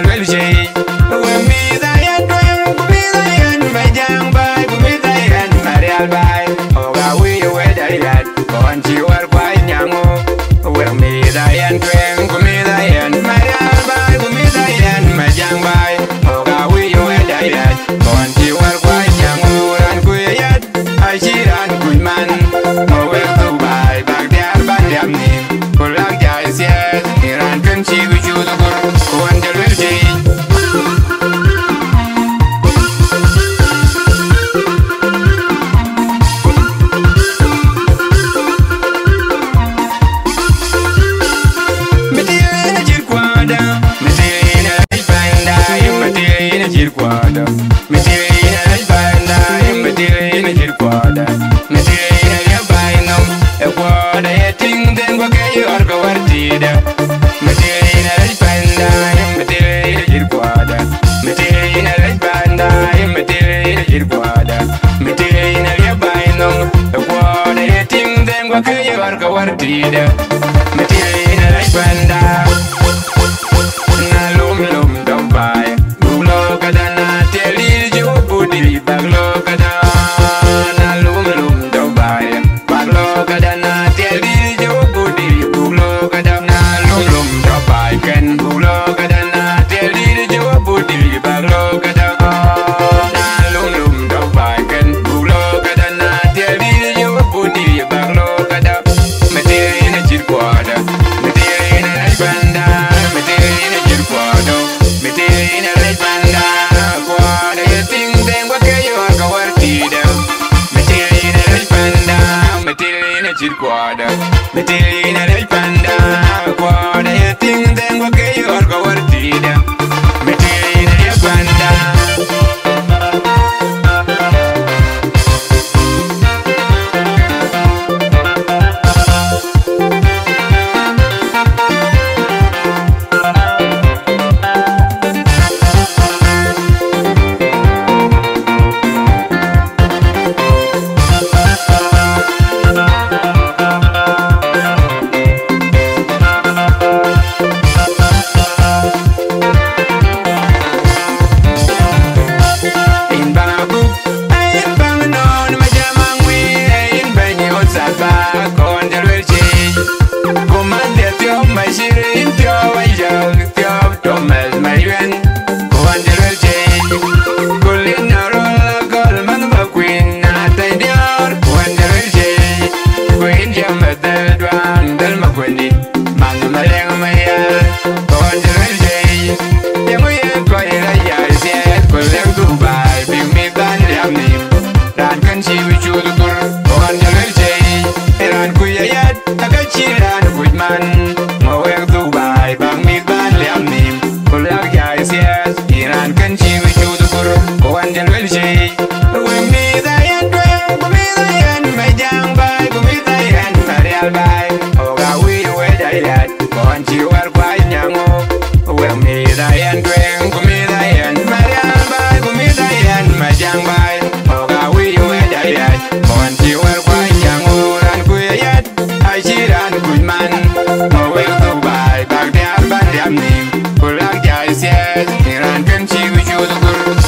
Here I can see we should go.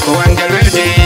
One girl will see.